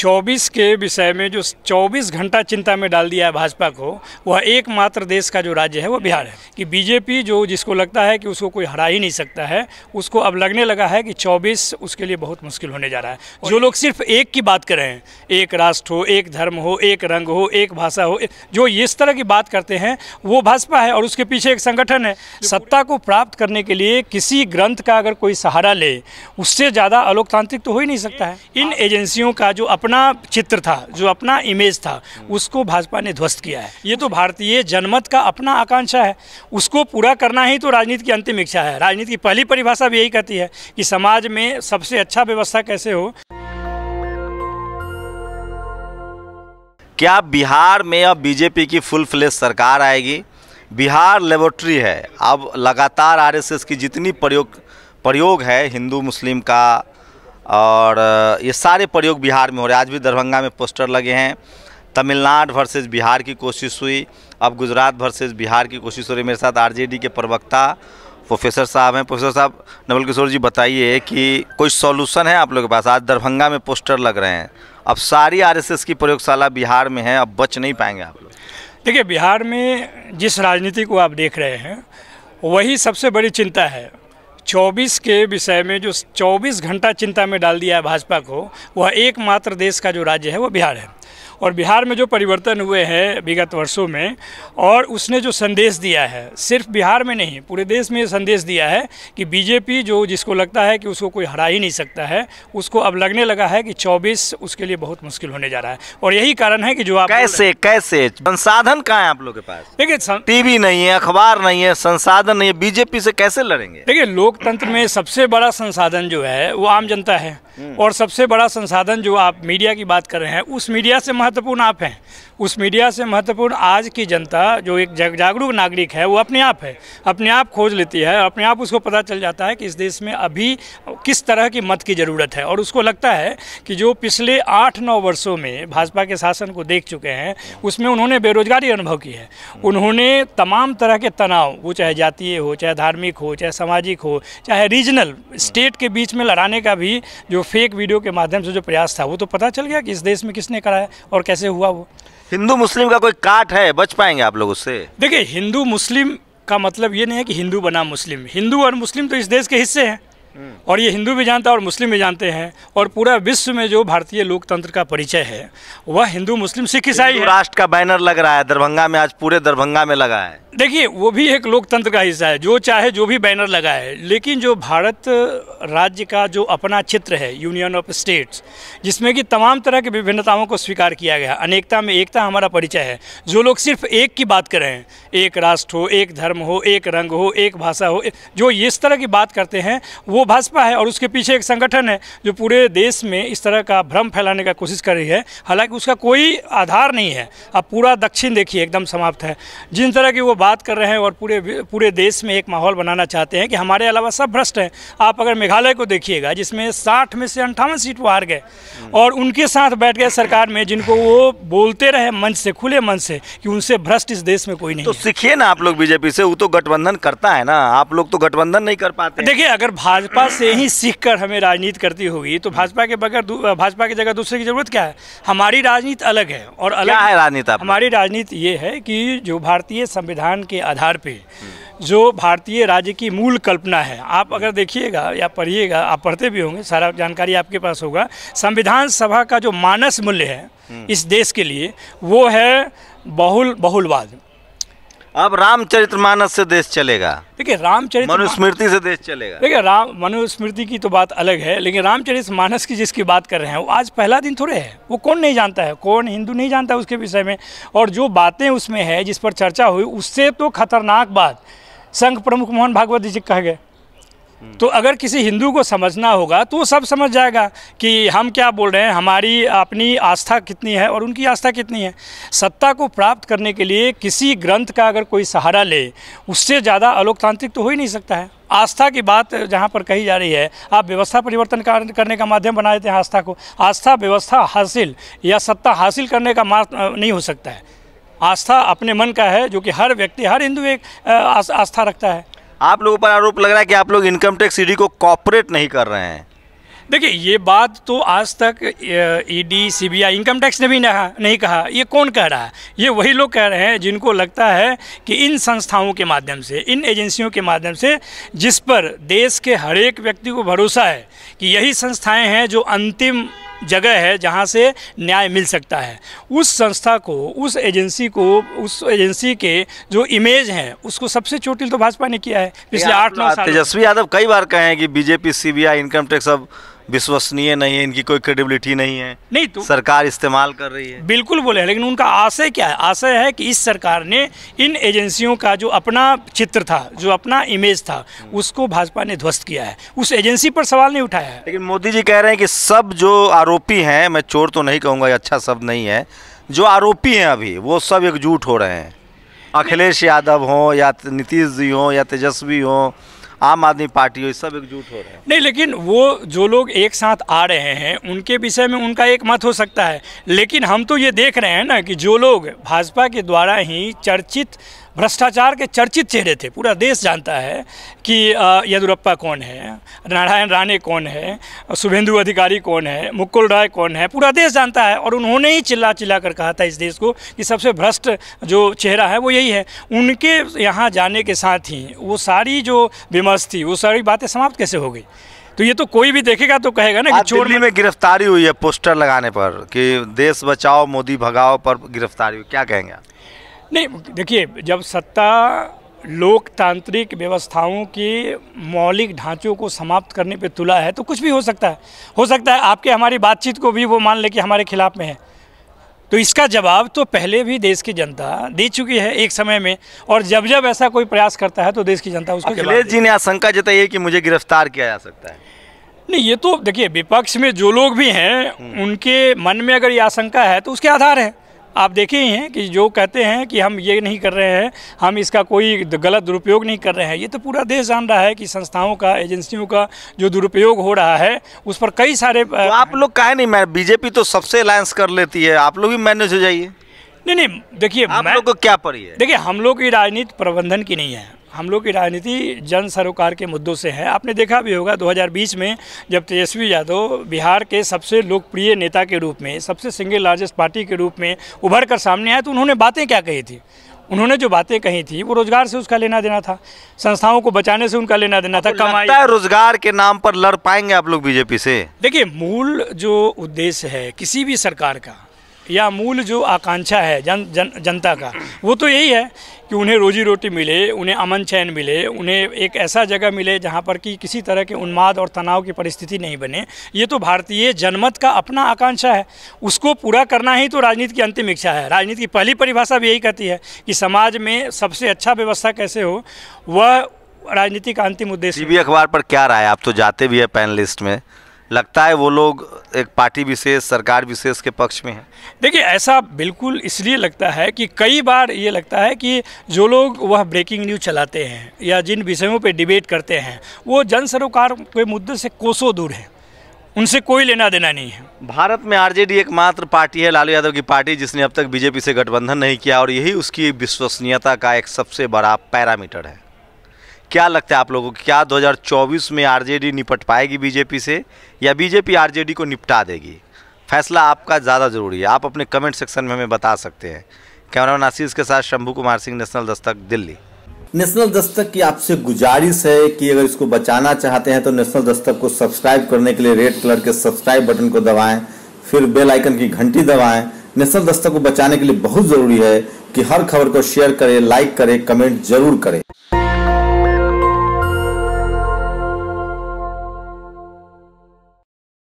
24 के विषय में जो 24 घंटा चिंता में डाल दिया है भाजपा को, वह एकमात्र देश का जो राज्य है वो बिहार है। कि बीजेपी जो जिसको लगता है कि उसको कोई हरा ही नहीं सकता है, उसको अब लगने लगा है कि 24 उसके लिए बहुत मुश्किल होने जा रहा है। जो लोग सिर्फ एक की बात कर रहे हैं, एक राष्ट्र हो, एक धर्म हो, एक रंग हो, एक भाषा हो, जो इस तरह की बात करते हैं वो भाजपा है और उसके पीछे एक संगठन है। सत्ता को प्राप्त करने के लिए किसी ग्रंथ का अगर कोई सहारा ले, उससे ज़्यादा अलोकतांत्रिक तो हो ही नहीं सकता है। इन एजेंसियों का जो अपना चित्र था, जो अपना इमेज था, उसको भाजपा ने ध्वस्त किया है। ये तो भारतीय जनमत का अपना आकांक्षा है, उसको पूरा करना ही तो राजनीति की अंतिम इच्छा है। राजनीति की पहली परिभाषा भी यही कहती है कि समाज में सबसे अच्छा व्यवस्था कैसे हो। क्या बिहार में अब बीजेपी की फुल फ्लेज सरकार आएगी? बिहार लेबोरेटरी है। अब लगातार आरएसएस की जितनी प्रयोग है, हिंदू मुस्लिम का, और ये सारे प्रयोग बिहार में हो रहे हैं। आज भी दरभंगा में पोस्टर लगे हैं, तमिलनाडु वर्सेस बिहार की कोशिश हुई, अब गुजरात वर्सेस बिहार की कोशिश हो रही है। मेरे साथ आरजेडी के प्रवक्ता प्रोफेसर साहब हैं। प्रोफेसर साहब, नवल किशोर जी बताइए कि कोई सॉल्यूशन है आप लोगों के पास? आज दरभंगा में पोस्टर लग रहे हैं, अब सारी आरएसएस की प्रयोगशाला बिहार में है, अब बच नहीं पाएंगे आप लोग। देखिए, बिहार में जिस राजनीति को आप देख रहे हैं वही सबसे बड़ी चिंता है। 24 के विषय में जो 24 घंटा चिंता में डाल दिया है भाजपा को, वह एकमात्र देश का जो राज्य है वो बिहार है। और बिहार में जो परिवर्तन हुए हैं विगत वर्षों में, और उसने जो संदेश दिया है, सिर्फ बिहार में नहीं पूरे देश में ये संदेश दिया है कि बीजेपी जो जिसको लगता है कि उसको कोई हरा ही नहीं सकता है, उसको अब लगने लगा है कि 24 उसके लिए बहुत मुश्किल होने जा रहा है। और यही कारण है कि जो आप कैसे संसाधन कहाँ है आप लोग के पास? देखिए, टीवी नहीं है, अखबार नहीं है, संसाधन नहीं है, बीजेपी से कैसे लड़ेंगे? देखिए, लोकतंत्र में सबसे बड़ा संसाधन जो है वो आम जनता है, और सबसे बड़ा संसाधन जो आप मीडिया की बात कर रहे हैं, उस मीडिया से महत्वपूर्ण आप हैं। उस मीडिया से महत्वपूर्ण आज की जनता जो एक जागरूक नागरिक है, वो अपने आप है, अपने आप खोज लेती है, अपने आप उसको पता चल जाता है कि इस देश में अभी किस तरह की मत की ज़रूरत है। और उसको लगता है कि जो पिछले 8-9 वर्षों में भाजपा के शासन को देख चुके हैं, उसमें उन्होंने बेरोजगारी अनुभव की है, उन्होंने तमाम तरह के तनाव, वो चाहे जातीय हो, चाहे धार्मिक हो, चाहे सामाजिक हो, चाहे रीजनल स्टेट के बीच में लड़ाने का भी जो फेक वीडियो के माध्यम से जो प्रयास था, वो तो पता चल गया कि इस देश में किसने कराया और कैसे हुआ। वो हिंदू मुस्लिम का कोई काट है, बच पाएंगे आप लोग उससे? देखिए, हिंदू मुस्लिम का मतलब ये नहीं है कि हिंदू बना मुस्लिम। हिंदू और मुस्लिम तो इस देश के हिस्से हैं, और ये हिंदू भी जानता है और मुस्लिम भी जानते हैं। और पूरा विश्व में जो भारतीय लोकतंत्र का परिचय है वह हिंदू मुस्लिम सिख ईसाई है। राष्ट्र का बैनर लग रहा है दरभंगा में, आज पूरे दरभंगा में लगा है। देखिए, वो भी एक लोकतंत्र का हिस्सा है, जो चाहे जो भी बैनर लगा है। लेकिन जो भारत राज्य का जो अपना चित्र है, यूनियन ऑफ स्टेट्स, जिसमें कि तमाम तरह की विभिन्नताओं को स्वीकार किया गया, अनेकता में एकता हमारा परिचय है। जो लोग सिर्फ एक की बात कर रहे हैं, एक राष्ट्र हो, एक धर्म हो, एक रंग हो, एक भाषा हो, जो इस तरह की बात करते हैं, वो भाजपा है और उसके पीछे एक संगठन है जो पूरे देश में इस तरह का भ्रम फैलाने का कोशिश कर रही है। हालांकि उसका कोई आधार नहीं है। अब पूरा दक्षिण देखिए, एकदम समाप्त है। जिन तरह की वो बात कर रहे हैं और पूरे देश में एक माहौल बनाना चाहते हैं कि हमारे अलावा सब भ्रष्ट हैं। आप अगर मेघालय को देखिएगा, जिसमें 60 में से 58 सीट वो हार गए, और उनके साथ बैठ गए सरकार में जिनको वो बोलते रहे मंच से, खुले मंच से, कि उनसे भ्रष्ट इस देश में कोई नहीं। तो सीखिए ना आप लोग बीजेपी से, वो तो गठबंधन करता है ना, आप लोग तो गठबंधन नहीं कर पाते। देखिए, अगर भाजपा से ही सीखकर हमें राजनीति करती होगी तो भाजपा की जगह दूसरे की जरूरत क्या है? हमारी राजनीति अलग है, और अलग क्या है राजनीति? हमारी राजनीति ये है कि जो भारतीय संविधान के आधार पे जो भारतीय राज्य की मूल कल्पना है, आप अगर देखिएगा या पढ़िएगा, आप पढ़ते भी होंगे, सारा जानकारी आपके पास होगा, संविधान सभा का जो मानस मूल्य है इस देश के लिए, वो है बहुलवाद। अब रामचरितमानस से देश चलेगा। देखिए, मनुस्मृति से देश चलेगा। देखिए, मनुस्मृति की तो बात अलग है, लेकिन रामचरितमानस की जिसकी बात कर रहे हैं, वो आज पहला दिन थोड़े है, वो कौन नहीं जानता है, कौन हिंदू नहीं जानता उसके विषय में। और जो बातें उसमें है, जिस पर चर्चा हुई, उससे तो खतरनाक बात संघ प्रमुख मोहन भागवत जी कह गए। तो अगर किसी हिंदू को समझना होगा तो सब समझ जाएगा कि हम क्या बोल रहे हैं, हमारी अपनी आस्था कितनी है और उनकी आस्था कितनी है। सत्ता को प्राप्त करने के लिए किसी ग्रंथ का अगर कोई सहारा ले, उससे ज़्यादा अलोकतांत्रिक तो हो ही नहीं सकता है। आस्था की बात जहाँ पर कही जा रही है, आप व्यवस्था परिवर्तन करने का माध्यम बना देते हैं आस्था को। आस्था व्यवस्था हासिल या सत्ता हासिल करने का माध्यम नहीं हो सकता है। आस्था अपने मन का है, जो कि हर व्यक्ति, हर हिंदू एक आस्था रखता है। आप लोगों पर आरोप लग रहा है कि आप लोग इनकम टैक्स ईडी को कॉपरेट नहीं कर रहे हैं। देखिए ये बात तो आज तक ईडी सीबीआई इनकम टैक्स ने भी नहीं कहा, ये कौन कह रहा है? ये वही लोग कह रहे हैं जिनको लगता है कि इन संस्थाओं के माध्यम से, इन एजेंसियों के माध्यम से, जिस पर देश के हर एक व्यक्ति को भरोसा है कि यही संस्थाएं हैं जो अंतिम जगह है जहां से न्याय मिल सकता है, उस संस्था को, उस एजेंसी को, उस एजेंसी के जो इमेज हैं उसको सबसे चोटिल तो भाजपा ने किया है पिछले 8-9 साल। तेजस्वी यादव कई बार कहे हैं कि बीजेपी, सीबीआई, इनकम टैक्स सब विश्वसनीय नहीं है, इनकी कोई क्रेडिबिलिटी नहीं है, नहीं तो सरकार इस्तेमाल कर रही है। बिल्कुल बोले, लेकिन उनका आशय क्या है? आशय है कि इस सरकार ने इन एजेंसियों का जो अपना चित्र था, जो अपना इमेज था, उसको भाजपा ने ध्वस्त किया है, उस एजेंसी पर सवाल नहीं उठाया है। लेकिन मोदी जी कह रहे हैं कि सब जो आरोपी हैं, मैं चोर तो नहीं कहूँगा, अच्छा शब्द नहीं है, जो आरोपी हैं अभी वो सब एकजुट हो रहे हैं, अखिलेश यादव हों या नीतीश जी हों या तेजस्वी हों, आम आदमी पार्टी हो, सब एकजुट हो रहे हैं। नहीं, लेकिन वो जो लोग एक साथ आ रहे हैं उनके विषय में उनका एक मत हो सकता है, लेकिन हम तो ये देख रहे हैं ना कि जो लोग भाजपा के द्वारा ही चर्चित भ्रष्टाचार के चर्चित चेहरे थे, पूरा देश जानता है कि यदुरप्पा कौन है, नारायण राणे कौन है, शुभेंदु अधिकारी कौन है, मुकुल राय कौन है, पूरा देश जानता है, और उन्होंने ही चिल्ला चिल्ला कर कहा था इस देश को कि सबसे भ्रष्ट जो चेहरा है वो यही है। उनके यहाँ जाने के साथ ही वो सारी जो विमर्श थी, वो सारी बातें समाप्त कैसे हो गई? तो ये तो कोई भी देखेगा तो कहेगा ना कि चोर में गिरफ्तारी हुई है पोस्टर लगाने पर कि देश बचाओ मोदी भगाओ पर गिरफ्तारी हुई, क्या कहेंगे? नहीं देखिए, जब सत्ता लोकतांत्रिक व्यवस्थाओं के मौलिक ढांचों को समाप्त करने पे तुला है तो कुछ भी हो सकता है। हो सकता है आपके हमारी बातचीत को भी वो मान ले कि हमारे खिलाफ में है, तो इसका जवाब तो पहले भी देश की जनता दे चुकी है एक समय में, और जब जब ऐसा कोई प्रयास करता है तो देश की जनता उसको जवाब देती है। अखिलेश जी ने आशंका जताई है कि मुझे गिरफ्तार किया जा सकता है। नहीं, ये तो देखिए विपक्ष में जो लोग भी हैं उनके मन में अगर ये आशंका है तो उसके आधार है। आप देखे ही हैं कि जो कहते हैं कि हम ये नहीं कर रहे हैं, हम इसका कोई गलत दुरुपयोग नहीं कर रहे हैं, ये तो पूरा देश जान रहा है कि संस्थाओं का, एजेंसियों का जो दुरुपयोग हो रहा है उस पर कई सारे तो आप लोग काहे नहीं, मैं बीजेपी तो सबसे अलायंस कर लेती है, आप लोग भी मैनेज हो जाइए। नहीं, देखिए आप लोग को क्या पड़ी है? देखिए हम लोग की राजनीति प्रबंधन की नहीं है, हम लोग की राजनीति जन सरोकार के मुद्दों से है। आपने देखा भी होगा 2020 में जब तेजस्वी यादव बिहार के सबसे लोकप्रिय नेता के रूप में, सबसे सिंगल लार्जेस्ट पार्टी के रूप में उभर कर सामने आए तो उन्होंने बातें क्या कही थी? उन्होंने जो बातें कही थी वो रोजगार से उसका लेना देना था, संस्थाओं को बचाने से उनका लेना देना था। कमाई रोजगार के नाम पर लड़ पाएंगे आप लोग बीजेपी से? देखिए मूल जो उद्देश्य है किसी भी सरकार का या मूल जो आकांक्षा है जनता का, वो तो यही है कि उन्हें रोजी रोटी मिले, उन्हें अमन चैन मिले, उन्हें एक ऐसा जगह मिले जहाँ पर कि किसी तरह के उन्माद और तनाव की परिस्थिति नहीं बने। ये तो भारतीय जनमत का अपना आकांक्षा है, उसको पूरा करना ही तो राजनीति की अंतिम इच्छा है। राजनीति की पहली परिभाषा भी यही कहती है कि समाज में सबसे अच्छा व्यवस्था कैसे हो, वह राजनीति का अंतिम उद्देश्य। टीवी अखबार पर क्या राय? आप तो जाते भी हैं पैनलिस्ट में, लगता है वो लोग एक पार्टी विशेष, सरकार विशेष के पक्ष में है? देखिए ऐसा बिल्कुल इसलिए लगता है कि कई बार ये लगता है कि जो लोग वह ब्रेकिंग न्यूज़ चलाते हैं या जिन विषयों पे डिबेट करते हैं वो जन सरोकार के मुद्दे से कोसों दूर है, उनसे कोई लेना देना नहीं है। भारत में आरजेडी एकमात्र पार्टी है, लालू यादव की पार्टी, जिसने अब तक बीजेपी से गठबंधन नहीं किया, और यही उसकी विश्वसनीयता का एक सबसे बड़ा पैरामीटर है। क्या लगता है आप लोगों को, क्या 2024 में आरजेडी निपट पाएगी बीजेपी से या बीजेपी आरजेडी को निपटा देगी? फैसला आपका ज़्यादा ज़रूरी है, आप अपने कमेंट सेक्शन में हमें बता सकते हैं। कैमरामैन आशीष के साथ शंभू कुमार सिंह, नेशनल दस्तक, दिल्ली। नेशनल दस्तक की आपसे गुजारिश है कि अगर इसको बचाना चाहते हैं तो नेशनल दस्तक को सब्सक्राइब करने के लिए रेड कलर के सब्सक्राइब बटन को दबाएँ, फिर बेल आइकन की घंटी दबाएँ। नेशनल दस्तक को बचाने के लिए बहुत ज़रूरी है कि हर खबर को शेयर करें, लाइक करें, कमेंट जरूर करें।